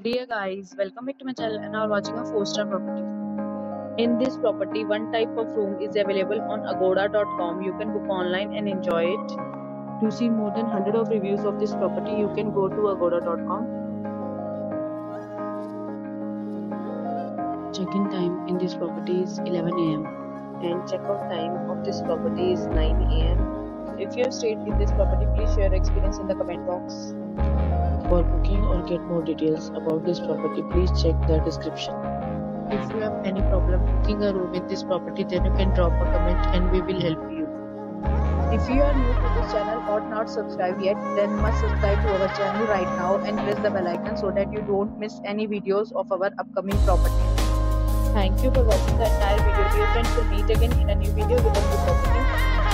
Dear guys, welcome back to my channel and are watching a 4-star property. In this property, one type of room is available on agoda.com. You can book online and enjoy it. To see more than 100 of reviews of this property, you can go to agoda.com. Check-in time in this property is 11 AM and check-out time of this property is 9 AM. If you have stayed in this property, please share your experience in the comment box. For booking or get more details about this property, please check the description. If you have any problem booking a room in this property, then you can drop a comment and we will help you. If you are new to this channel or not subscribed yet, then must subscribe to our channel right now and press the bell icon so that you don't miss any videos of our upcoming property. Thank you for watching the entire video. Dear friends, we'll meet again in a new video with a new property.